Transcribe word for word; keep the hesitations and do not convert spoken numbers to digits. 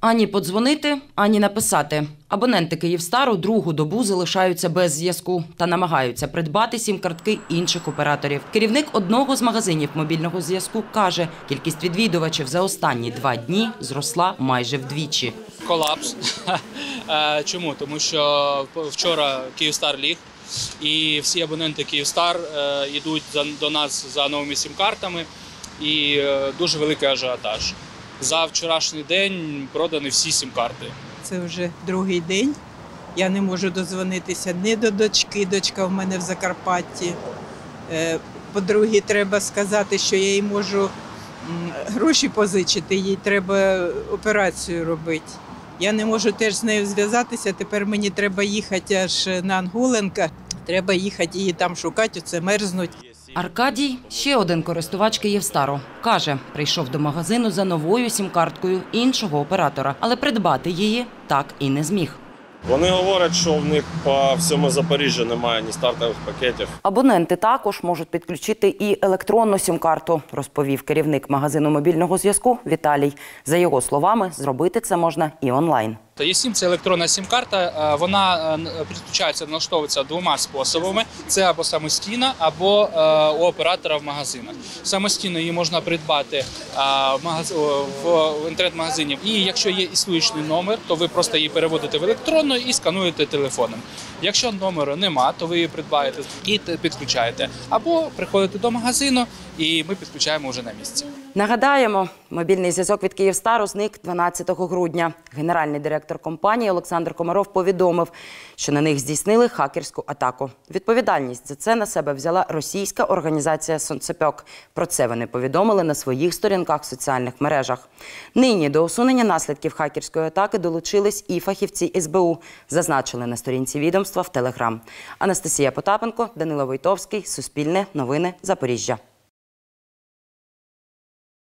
Ані подзвонити, ані написати. Абоненти «Київстару» другу добу залишаються без зв'язку та намагаються придбати сім-картки інших операторів. Керівник одного з магазинів мобільного зв'язку каже, кількість відвідувачів за останні два дні зросла майже вдвічі. Колапс. Чому? Тому що вчора «Київстар» ліг, і всі абоненти «Київстар» йдуть до нас за новими сім-картами, і дуже великий ажіотаж. За вчорашній день продані всі сім-карти. Це вже другий день. Я не можу додзвонитися ні до дочки, дочка в мене в Закарпатті. По-друге, треба сказати, що я їй можу гроші позичити, їй треба операцію робити. Я не можу теж з нею зв'язатися, тепер мені треба їхати аж на Анголенка, треба їхати її там шукати, оце мерзнуть. Аркадій – ще один користувач «Київстару». Каже, прийшов до магазину за новою сім-карткою іншого оператора, але придбати її так і не зміг. Вони говорять, що в них по всьому Запоріжжі немає ні стартових пакетів. Абоненти також можуть підключити і електронну сім-карту, розповів керівник магазину мобільного зв'язку Віталій. За його словами, зробити це можна і онлайн. ЕСІМ – це електронна сім-карта, вона підключається, налаштовується двома способами. Це або самостійно, або у оператора в магазинах. Самостійно її можна придбати в інтернет-магазині. І якщо є існуючий номер, то ви просто її переводите в електронну і скануєте телефоном. Якщо номеру нема, то ви її придбаєте і підключаєте. Або приходите до магазину і ми підключаємо вже на місці. Нагадаємо, мобільний зв'язок від «Київстару» зник дванадцятого грудня. Генеральний директор компанії Олександр Комаров повідомив, що на них здійснили хакерську атаку. Відповідальність за це на себе взяла російська організація «Сонцепьок». Про це вони повідомили на своїх сторінках в соціальних мережах. Нині до усунення наслідків хакерської атаки долучились і фахівці ес бе у, зазначили на сторінці відомства в Телеграм. Анастасія Потапенко, Данила Войтовський, Суспільне, новини Запоріжжя.